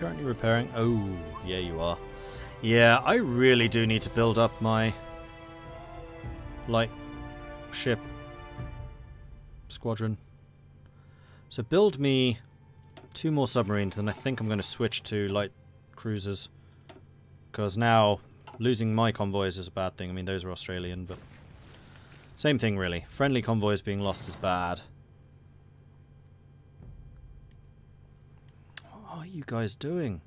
Currently repairing. Oh, yeah, you are. Yeah, I really do need to build up my light ship squadron. So build me 2 more submarines, then I think I'm going to switch to light cruisers. Because now losing my convoys is a bad thing. I mean, those are Australian, but same thing really. Friendly convoys being lost is bad. What are you guys doing?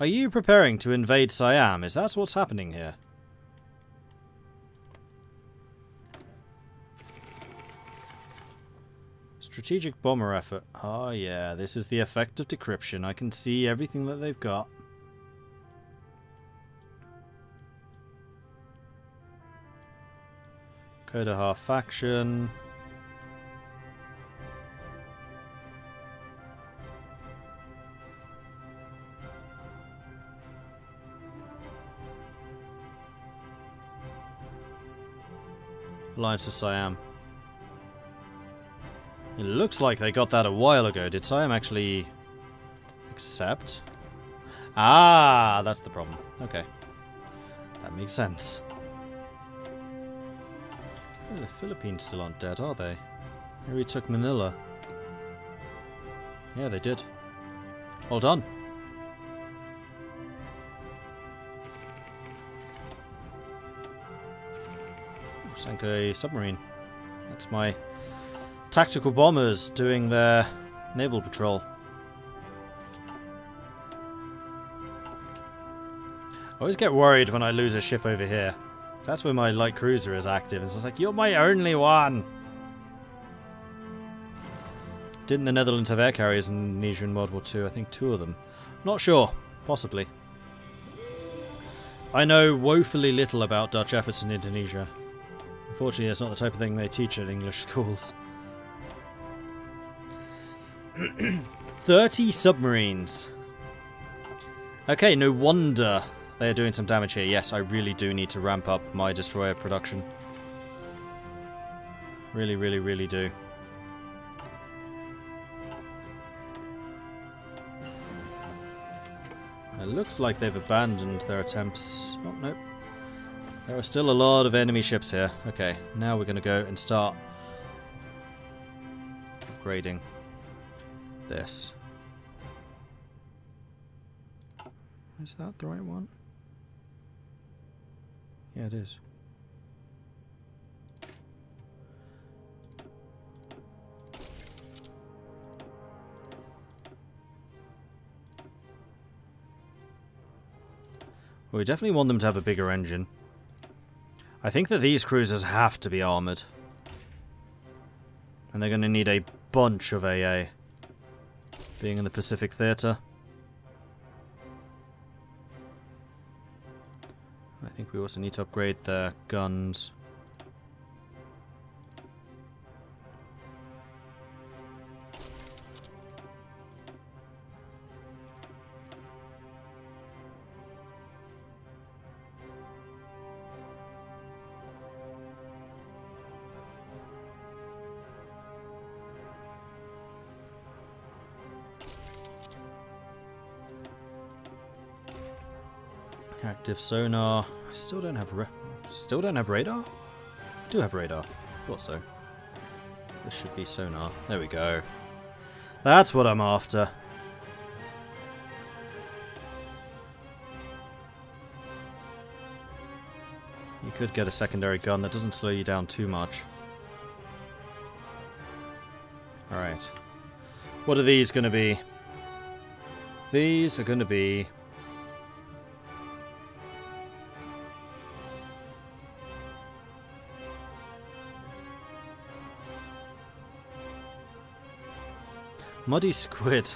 Are you preparing to invade Siam? Is that what's happening here? Strategic bomber effort. Oh yeah, this is the effect of decryption. I can see everything that they've got. Kodahar faction. Alliance of Siam. It looks like they got that a while ago. Did Siam actually accept? Ah, that's the problem. Okay. That makes sense. Oh, the Philippines still aren't dead, are they? They retook Manila. Yeah, they did. Well done. Ooh, sank a submarine. That's my... tactical bombers doing their naval patrol. I always get worried when I lose a ship over here. That's where my light cruiser is active. It's like, you're my only one! Didn't the Netherlands have air carriers in Indonesia in World War II? I think 2 of them. Not sure. Possibly. I know woefully little about Dutch efforts in Indonesia. Unfortunately, it's not the type of thing they teach at English schools. 30 submarines. Okay, no wonder they are doing some damage here. Yes, I really do need to ramp up my destroyer production. Really, really, really do. It looks like they've abandoned their attempts. Oh, nope. There are still a lot of enemy ships here. Okay, now we're going to go and start upgrading this. Is that the right one? Yeah, it is. Well, we definitely want them to have a bigger engine. I think that these cruisers have to be armoured. And they're going to need a bunch of AA. Being in the Pacific Theatre. I think we also need to upgrade their guns. Active sonar. I still don't have radar? I do have radar. Thought so. This should be sonar. There we go. That's what I'm after. You could get a secondary gun that doesn't slow you down too much. Alright. What are these going to be? These are going to be... Muddy Squid.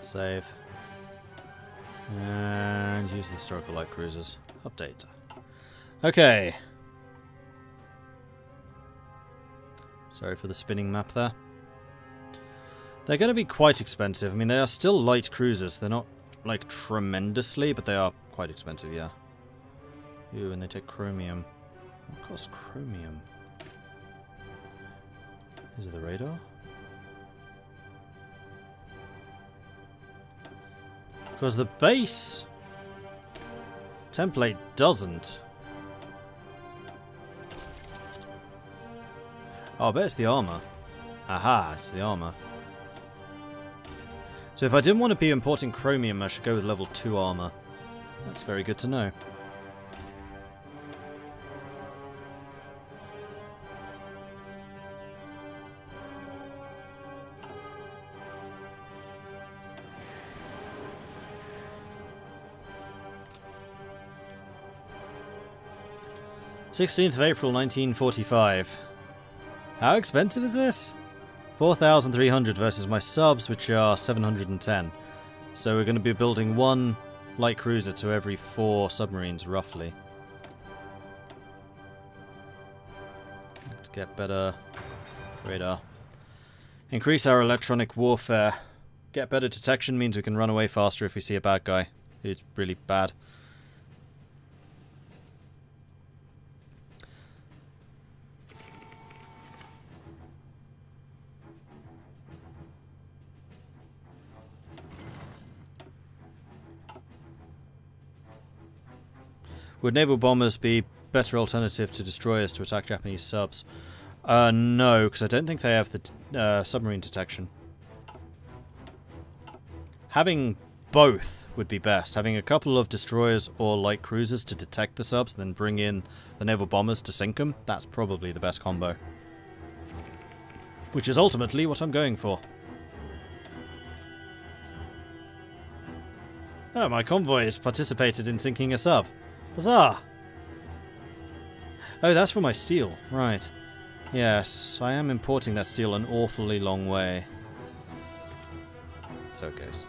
Save. And use the historical light cruisers. Update. Okay. Sorry for the spinning map there. They're going to be quite expensive. I mean, they are still light cruisers. They're not, like, tremendously, but they are quite expensive, yeah. Ooh, and they take chromium. What costs chromium? Is it the radar? Because the base template doesn't. Oh, I bet it's the armor. Aha, it's the armor. So if I didn't want to be importing chromium, I should go with level 2 armor. That's very good to know. April 16, 1945. How expensive is this? 4,300 versus my subs, which are 710. So we're going to be building one light cruiser to every 4 submarines, roughly. Let's get better radar. Increase our electronic warfare. Get better detection means we can run away faster if we see a bad guy. It's really bad. Would naval bombers be better alternative to destroyers to attack Japanese subs? No, because I don't think they have the submarine detection. Having both would be best. Having a couple of destroyers or light cruisers to detect the subs, then bring in the naval bombers to sink them. That's probably the best combo. Which is ultimately what I'm going for. Oh, my convoy has participated in sinking a sub. Huzzah! Oh, that's for my steel. Right. Yes, I am importing that steel an awfully long way. So it goes.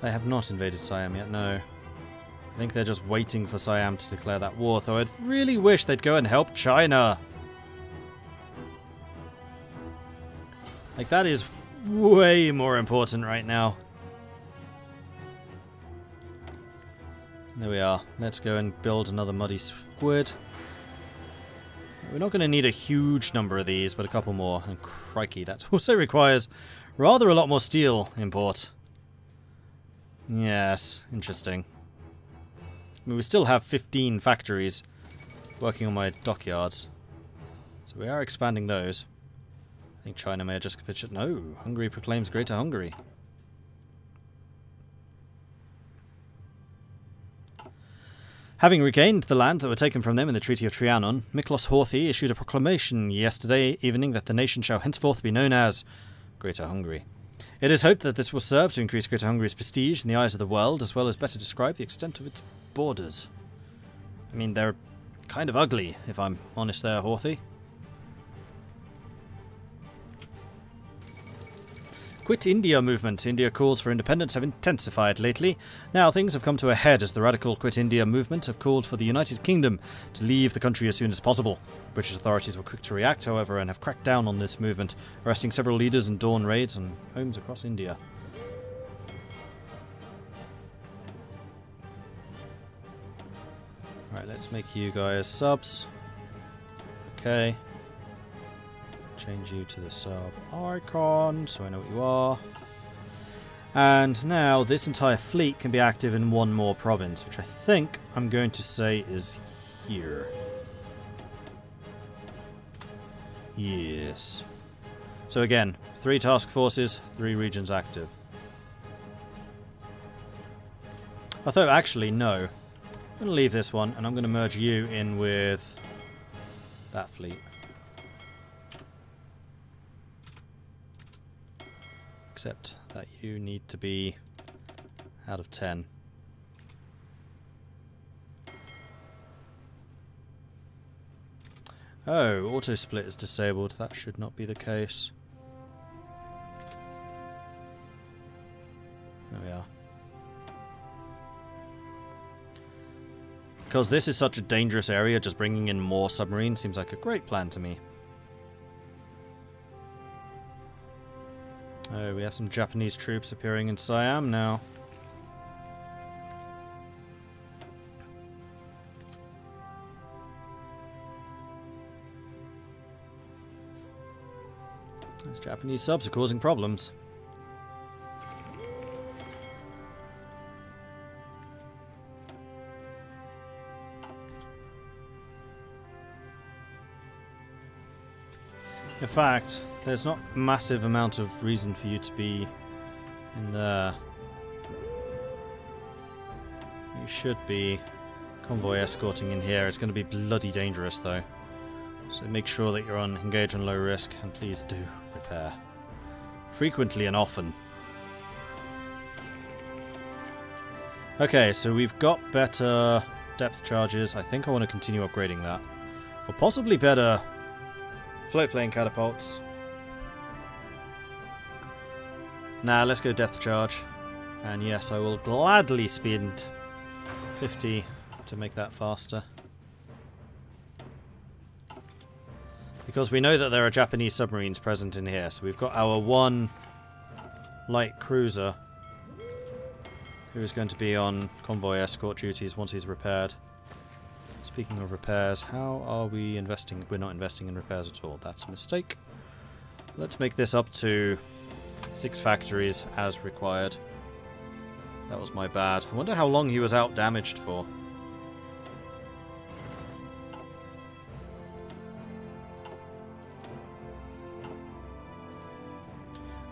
They have not invaded Siam yet, no. I think they're just waiting for Siam to declare that war, though I'd really wish they'd go and help China. Like, that is way more important right now. There we are. Let's go and build another Muddy Squid. We're not going to need a huge number of these, but a couple more. And crikey, that also requires rather a lot more steel import. Yes, interesting. I mean, we still have 15 factories working on my dockyards. So we are expanding those. I think China may have just capitulated. No, Hungary proclaims Greater Hungary. Having regained the lands that were taken from them in the Treaty of Trianon, Miklos Horthy issued a proclamation yesterday evening that the nation shall henceforth be known as Greater Hungary. It is hoped that this will serve to increase Greater Hungary's prestige in the eyes of the world, as well as better describe the extent of its borders. I mean, they're kind of ugly, if I'm honest there, Horthy. Quit India movement. India calls for independence have intensified lately. Now things have come to a head as the radical Quit India movement have called for the United Kingdom to leave the country as soon as possible. British authorities were quick to react, however, and have cracked down on this movement, arresting several leaders in dawn raids on homes across India. Alright, let's make you guys subs. Okay. Change you to the sub icon so I know what you are. And now this entire fleet can be active in one more province, which I think I'm going to say is here. Yes. So again, 3 task forces, 3 regions active. Although actually no. I'm going to leave this one and I'm going to merge you in with that fleet. Except that you need to be out of 10. Oh, auto split is disabled. That should not be the case. There we are. Because this is such a dangerous area, just bringing in more submarines seems like a great plan to me. Oh, we have some Japanese troops appearing in Siam now. Those Japanese subs are causing problems. In fact, there's not a massive amount of reason for you to be in there. You should be convoy escorting in here. It's going to be bloody dangerous though. So make sure that you're on engage on low risk, and please do prepare. Frequently and often. Okay, so we've got better depth charges. I think I want to continue upgrading that. Or possibly better float-plane catapults. Now, let's go depth charge. And yes, I will gladly spend 50 to make that faster. Because we know that there are Japanese submarines present in here. So we've got our one light cruiser who is going to be on convoy escort duties once he's repaired. Speaking of repairs, how are we investing? We're not investing in repairs at all. That's a mistake. Let's make this up to 6 factories as required. That was my bad. I wonder how long he was out damaged for.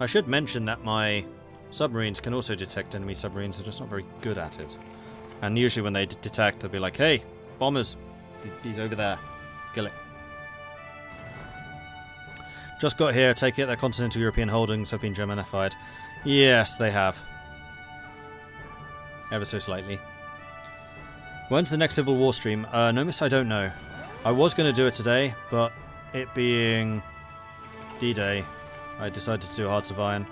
I should mention that my submarines can also detect enemy submarines. They're just not very good at it. And usually when they detect, they'll be like, hey, bombers, he's over there. Kill it. Just got here. Take it. Their continental European holdings have been Germanified. Yes, they have. Ever so slightly. When's the next Civil War stream? No, miss, I don't know. I was going to do it today, but it being D-Day, I decided to do Hearts of Iron.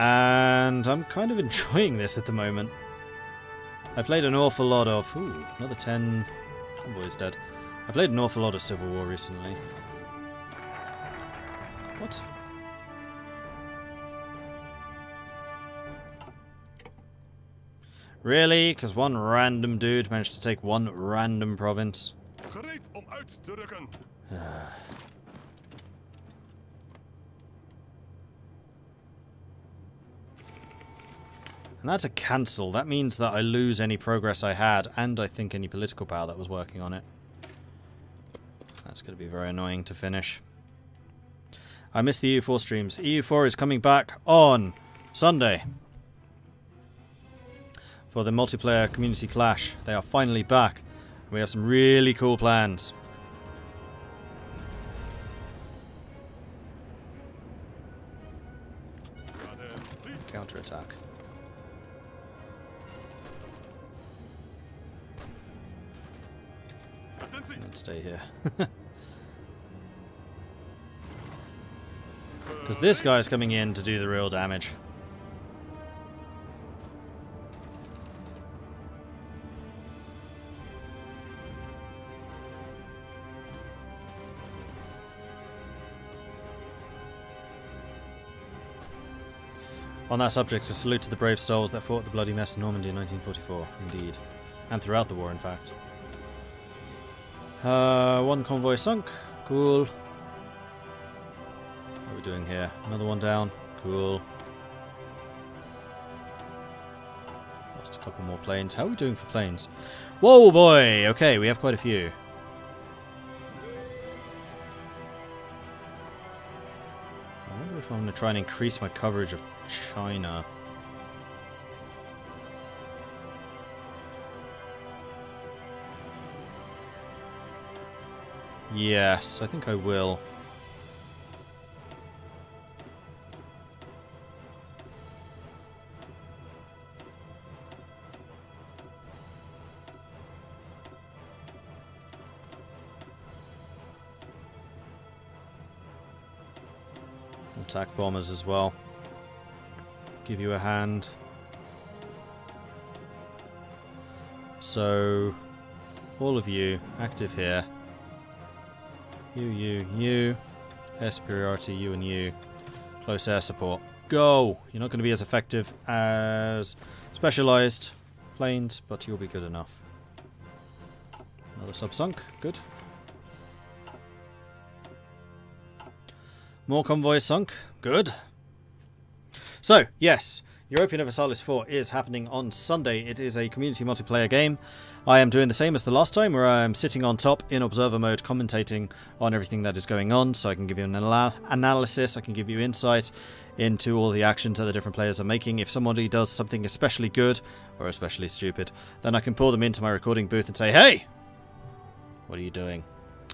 And I'm kind of enjoying this at the moment. I played an awful lot of... Ooh, another 10... Convoy's dead. I played an awful lot of Civil War recently. What? Really? Because one random dude managed to take one random province? And that's a cancel. That means that I lose any progress I had, and I think any political power that was working on it. That's going to be very annoying to finish. I missed the EU4 streams. EU4 is coming back on Sunday for the multiplayer community clash. They are finally back. We have some really cool plans. Counter-attack. Let's stay here. Because this guy's coming in to do the real damage. On that subject, a salute to the brave souls that fought the bloody mess in Normandy in 1944, indeed. And throughout the war, in fact. One convoy sunk. Cool. What are we doing here? Another one down. Cool. Lost a couple more planes. How are we doing for planes? Whoa, boy! Okay, we have quite a few. I wonder if I'm going to try and increase my coverage of China. Yes, I think I will. Attack bombers as well. Give you a hand. So, all of you active here. You, you, you. Air superiority, you and you. Close air support. Go! You're not going to be as effective as specialised planes, but you'll be good enough. Another sub sunk. Good. More convoys sunk. Good. So, yes. Europa Universalis IV is happening on Sunday. It is a community multiplayer game. I am doing the same as the last time, where I am sitting on top in observer mode commentating on everything that is going on, so I can give you an analysis, I can give you insight into all the actions that the different players are making. If somebody does something especially good or especially stupid, then I can pull them into my recording booth and say, "Hey! What are you doing?"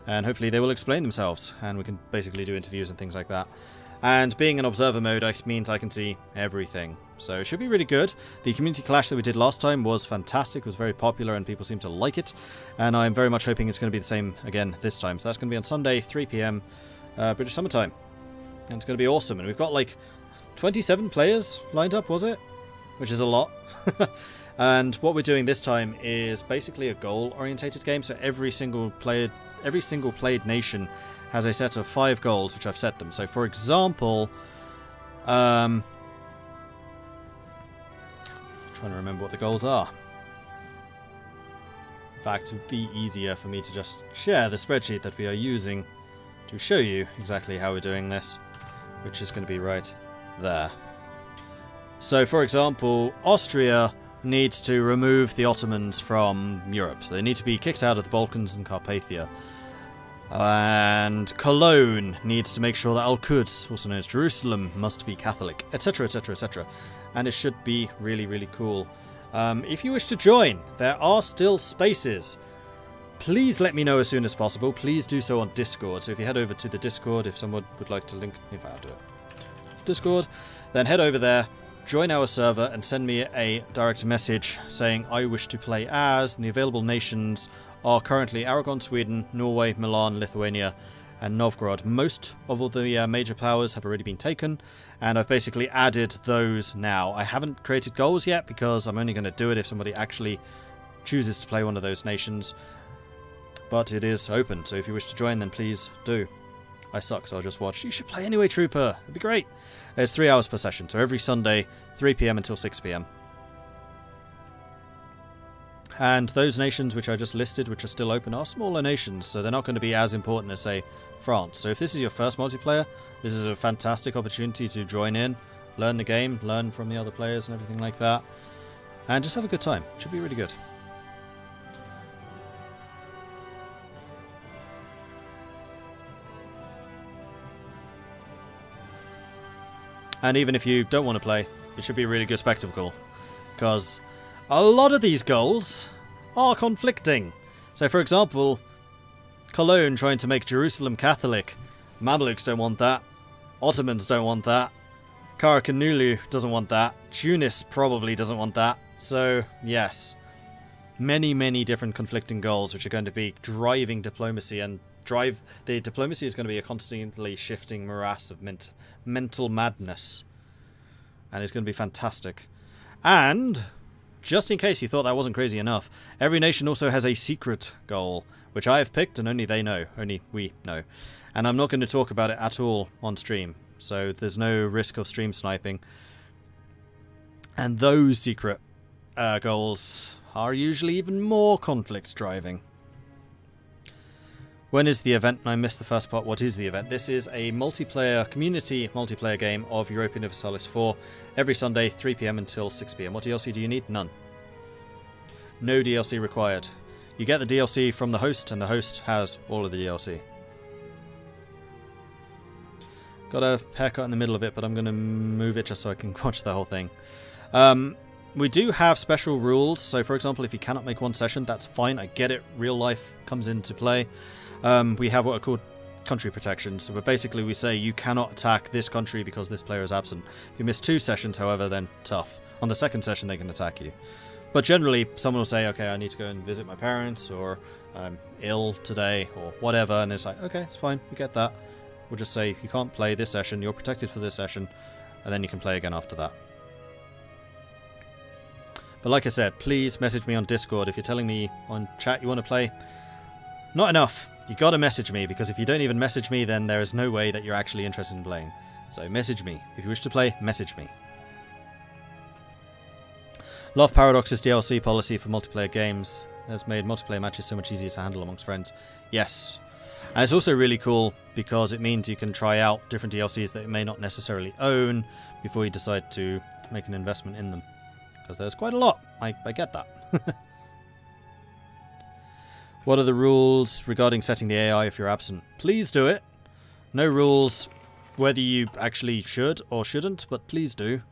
And hopefully they will explain themselves, and we can basically do interviews and things like that. And being in observer mode means I can see everything. So it should be really good. The community clash that we did last time was fantastic, was very popular, and people seem to like it. And I'm very much hoping it's going to be the same again this time. So that's going to be on Sunday, 3 PM British summertime. And it's going to be awesome. And we've got like 27 players lined up, was it? Which is a lot. And what we're doing this time is basically a goal-orientated game. So every single played nation has a set of 5 goals, which I've set them. So, for example, trying to remember what the goals are. In fact, it would be easier for me to just share the spreadsheet that we are using to show you exactly how we're doing this, which is going to be right there. So, for example, Austria needs to remove the Ottomans from Europe. So they need to be kicked out of the Balkans and Carpathia. And Cologne needs to make sure that Al-Quds, also known as Jerusalem, must be Catholic, etc, etc, etc. And it should be really, really cool. If you wish to join, there are still spaces. Please let me know as soon as possible. Please do so on Discord. So if you head over to the Discord, if someone would like to link, if I'll do it, Discord, then head over there. Join our server and send me a direct message saying I wish to play as, and the available nations are currently Aragon, Sweden, Norway, Milan, Lithuania and Novgorod. Most of all the major powers have already been taken, and I've basically added those now. I haven't created goals yet because I'm only going to do it if somebody actually chooses to play one of those nations, but it is open, so if you wish to join then please do. I suck, so I'll just watch. You should play anyway, Trooper. It'd be great. It's 3 hours per session, so every Sunday, 3 PM until 6 PM. And those nations which I just listed, which are still open, are smaller nations, so they're not going to be as important as, say, France. So if this is your first multiplayer, this is a fantastic opportunity to join in, learn the game, learn from the other players and everything like that, and just have a good time. It should be really good. And even if you don't want to play, it should be a really good spectacle, because a lot of these goals are conflicting. So for example, Cologne trying to make Jerusalem Catholic. Mamluks don't want that. Ottomans don't want that. Karakanulu doesn't want that. Tunis probably doesn't want that. So yes, many, many different conflicting goals which are going to be driving diplomacy, and the diplomacy is going to be a constantly shifting morass of mental madness, and it's going to be fantastic. And just in case you thought that wasn't crazy enough, every nation also has a secret goal which I have picked, and only they know, only we know, and I'm not going to talk about it at all on stream, so there's no risk of stream sniping. And those secret goals are usually even more conflict driving. When is the event? I missed the first part. What is the event? This is a multiplayer, community multiplayer game of Europa Universalis IV every Sunday, 3 PM until 6 PM. What DLC do you need? None. No DLC required. You get the DLC from the host, and the host has all of the DLC. Got a haircut in the middle of it, but I'm going to move it just so I can watch the whole thing. We do have special rules, so for example, if you cannot make one session, that's fine, I get it, real life comes into play. We have what are called country protections, so basically we say you cannot attack this country because this player is absent. If you miss 2 sessions, however, then tough. On the second session, they can attack you. But generally, someone will say, okay, I need to go and visit my parents, or I'm ill today, or whatever, and it's like, okay, it's fine, we get that. We'll just say, you can't play this session, you're protected for this session, and then you can play again after that. But like I said, please message me on Discord. If you're telling me on chat you want to play, not enough. You got to message me, because if you don't even message me, then there is no way that you're actually interested in playing. So message me. If you wish to play, message me. Love Paradox's DLC policy for multiplayer games has made multiplayer matches so much easier to handle amongst friends. Yes. And it's also really cool because it means you can try out different DLCs that you may not necessarily own before you decide to make an investment in them, because there's quite a lot. I get that. What are the rules regarding setting the AI if you're absent? Please do it. No rules whether you actually should or shouldn't, but please do.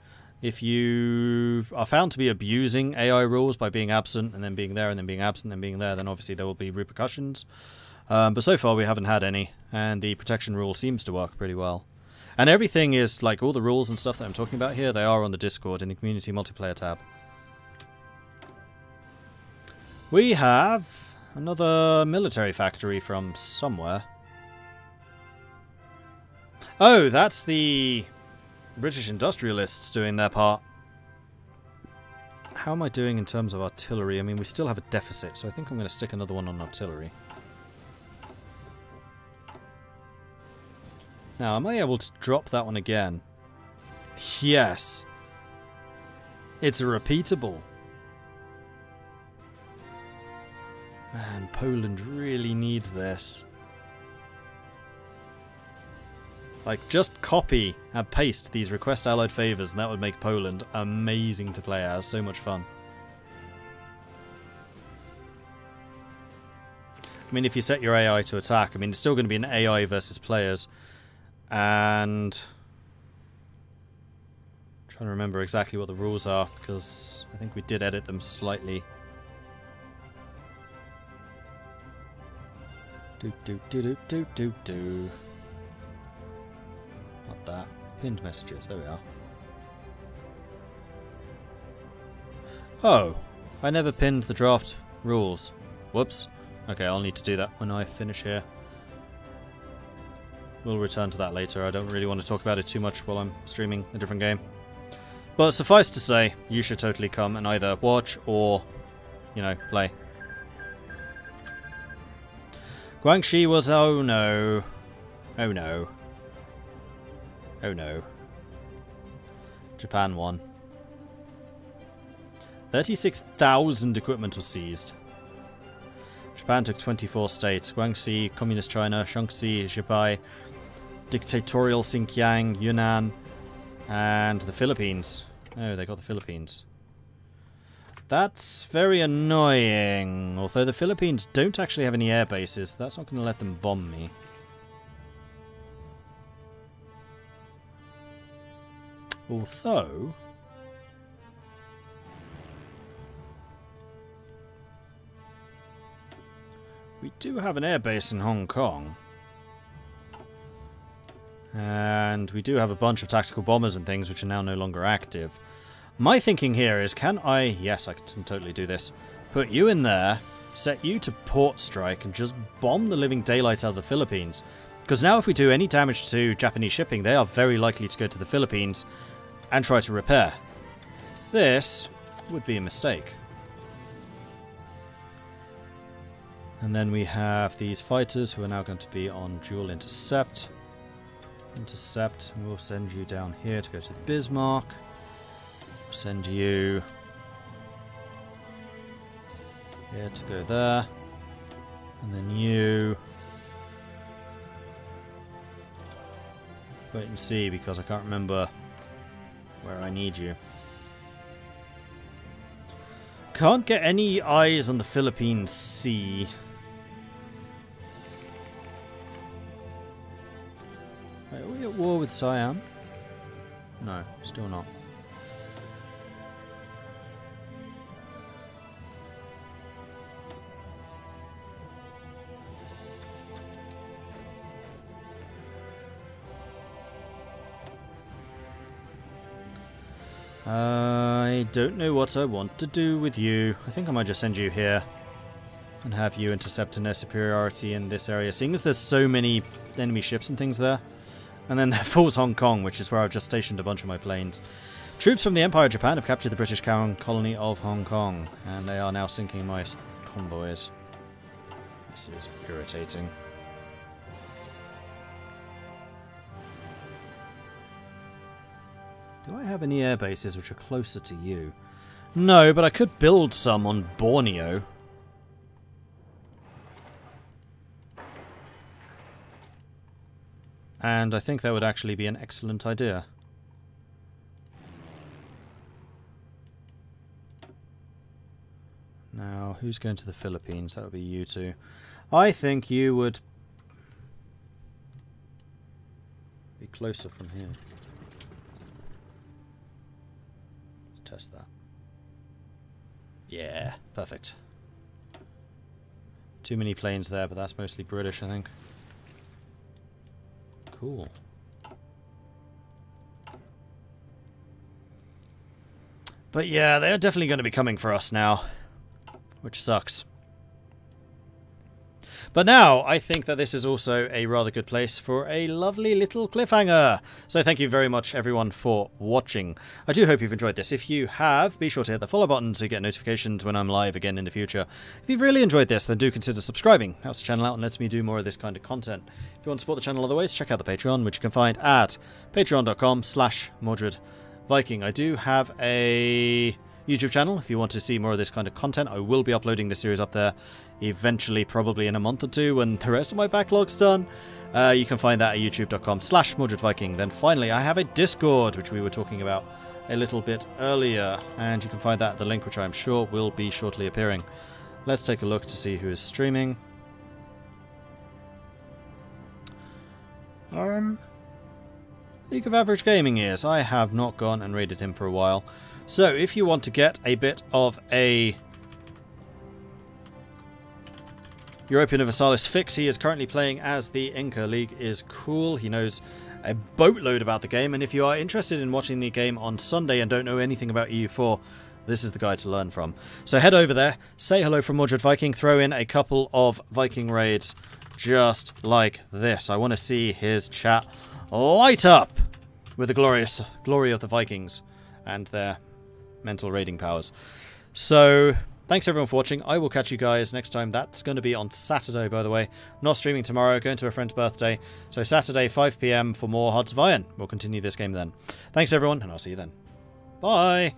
If you are found to be abusing AI rules by being absent and then being there and then being absent and being there, then obviously there will be repercussions. But so far we haven't had any, and the protection rule seems to work pretty well. And everything is, like, all the rules and stuff that I'm talking about here, they are on the Discord in the community multiplayer tab. We have another military factory from somewhere. Oh, that's the British industrialists doing their part. How am I doing in terms of artillery? I mean, we still have a deficit, so I think I'm going to stick another one on artillery. Now, am I able to drop that one again? Yes. It's a repeatable. Man, Poland really needs this. Like, just copy and paste these request allied favours, and that would make Poland amazing to play as. So much fun. I mean, if you set your AI to attack, I mean, it's still going to be an AI versus players. And I'm trying to remember exactly what the rules are, because I think we did edit them slightly. Not that. Pinned messages. There we are. Oh, I never pinned the draft rules. Whoops. Okay, I'll need to do that when I finish here. We'll return to that later. I don't really want to talk about it too much while I'm streaming a different game. But suffice to say, you should totally come and either watch or, you know, play. Guangxi was... oh no. Oh no. Oh no. Japan won. 36,000 equipment was seized. Japan took 24 states. Guangxi, Communist China, Shaanxi, Zhebai, dictatorial Xinjiang, Yunnan, and the Philippines. Oh, they got the Philippines. That's very annoying. Although the Philippines don't actually have any air bases, that's not going to let them bomb me. Although, we do have an airbase in Hong Kong. And we do have a bunch of tactical bombers and things which are now no longer active. My thinking here is, can I... yes, I can totally do this. Put you in there, set you to port strike, and just bomb the living daylight out of the Philippines. Because now if we do any damage to Japanese shipping, they are very likely to go to the Philippines and try to repair. This would be a mistake. And then we have these fighters who are now going to be on dual intercept. Intercept, and we'll send you down here to go to Bismarck. We'll send you here to go there. And then you... wait and see, because I can't remember where I need you. Can't get any eyes on the Philippine Sea. Wait, are we at war with Siam? No, still not. I don't know what I want to do with you. I think I might just send you here and have you intercept an air superiority in this area, seeing as there's so many enemy ships and things there. And then there falls Hong Kong, which is where I've just stationed a bunch of my planes. Troops from the Empire of Japan have captured the British colony of Hong Kong, and they are now sinking my convoys. This is irritating. Do I have any air bases which are closer to you? No, but I could build some on Borneo. And I think that would actually be an excellent idea. Now, who's going to the Philippines? That would be you two. I think you would be closer from here. Let's test that. Yeah, perfect. Too many planes there, but that's mostly British, I think. Cool. But yeah, they're definitely going to be coming for us now, which sucks. But now, I think that this is also a rather good place for a lovely little cliffhanger. So thank you very much, everyone, for watching. I do hope you've enjoyed this. If you have, be sure to hit the follow button to get notifications when I'm live again in the future. If you've really enjoyed this, then do consider subscribing. Helps the channel out and lets me do more of this kind of content. If you want to support the channel other ways, check out the Patreon, which you can find at patreon.com/MordredViking. I do have a YouTube channel. If you want to see more of this kind of content, I will be uploading this series up there eventually, probably in a month or two when the rest of my backlog's done. You can find that at youtube.com/MordredViking. Then finally, I have a Discord, which we were talking about a little bit earlier, and you can find that at the link, which I'm sure will be shortly appearing. Let's take a look to see who is streaming. League of Average Gaming is. I have not gone and raided him for a while. So if you want to get a bit of a Europa Universalis fix, he is currently playing as the Inca. League is cool. He knows a boatload about the game, and if you are interested in watching the game on Sunday and don't know anything about EU4, this is the guy to learn from. So head over there, say hello from Mordred Viking, throw in a couple of Viking raids just like this. I want to see his chat light up with the glorious glory of the Vikings and their mental raiding powers. So thanks everyone for watching. I will catch you guys next time. That's going to be on Saturday, by the way. I'm not streaming tomorrow, going to a friend's birthday. So Saturday 5 p.m. for more Hearts of Iron. We'll continue this game then. Thanks everyone, and I'll see you then. Bye.